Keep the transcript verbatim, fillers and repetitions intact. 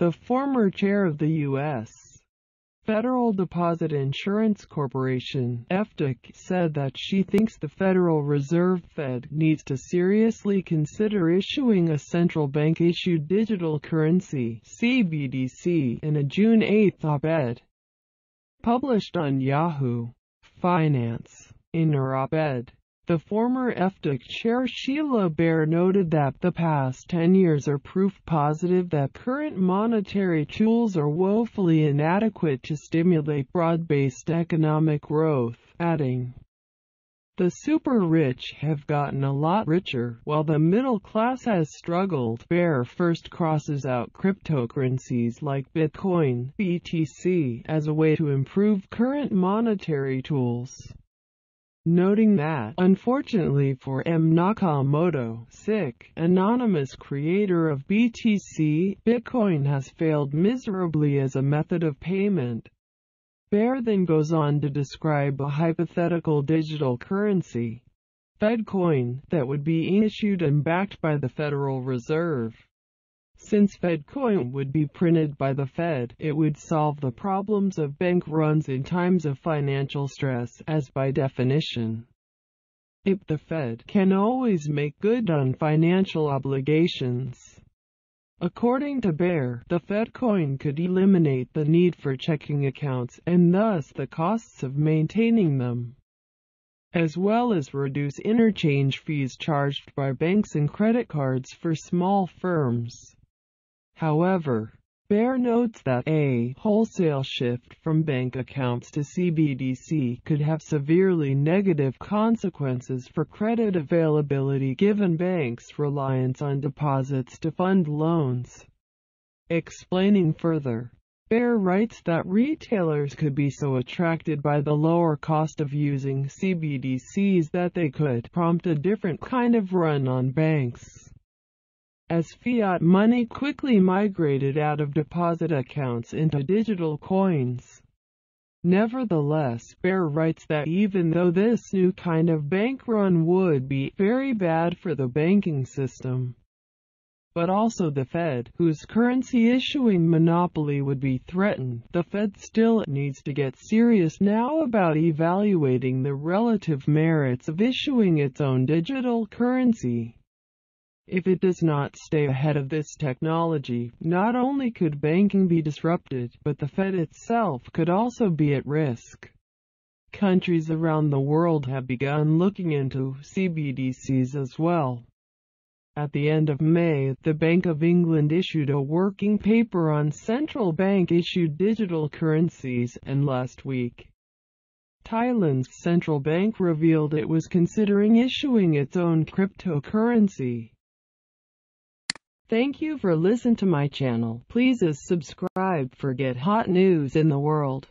the former chair of the U S Federal Deposit Insurance Corporation (F D I C) said that she thinks the Federal Reserve Fed needs to seriously consider issuing a central bank-issued digital currency (C B D C) in a June eighth op-ed published on Yahoo! Finance. In her op-ed, the former F D I C chair Sheila Bair noted that the past ten years are proof positive that current monetary tools are woefully inadequate to stimulate broad-based economic growth, adding, "The super-rich have gotten a lot richer, while the middle class has struggled." Bair first crosses out cryptocurrencies like Bitcoin (B T C) as a way to improve current monetary tools, noting that, unfortunately for M. Nakamoto, S I C, anonymous creator of B T C, Bitcoin has failed miserably as a method of payment. Bair then goes on to describe a hypothetical digital currency, Fedcoin, that would be issued and backed by the Federal Reserve. Since Fedcoin would be printed by the Fed, it would solve the problems of bank runs in times of financial stress, as by definition, if the Fed can always make good on financial obligations. According to Bair, the Fedcoin could eliminate the need for checking accounts and thus the costs of maintaining them, as well as reduce interchange fees charged by banks and credit cards for small firms. However, Bair notes that a wholesale shift from bank accounts to C B D C could have severely negative consequences for credit availability given banks' reliance on deposits to fund loans. Explaining further, Bair writes that retailers could be so attracted by the lower cost of using C B D Cs that they could prompt a different kind of run on banks. As fiat money quickly migrated out of deposit accounts into digital coins. Nevertheless, Bair writes that even though this new kind of bank run would be very bad for the banking system, but also the Fed, whose currency-issuing monopoly would be threatened, the Fed still needs to get serious now about evaluating the relative merits of issuing its own digital currency. If it does not stay ahead of this technology, not only could banking be disrupted, but the Fed itself could also be at risk. Countries around the world have begun looking into C B D Cs as well. At the end of May, the Bank of England issued a working paper on central bank-issued digital currencies, and last week, Thailand's central bank revealed it was considering issuing its own cryptocurrency. Thank you for listening to my channel. Please subscribe for get hot news in the world.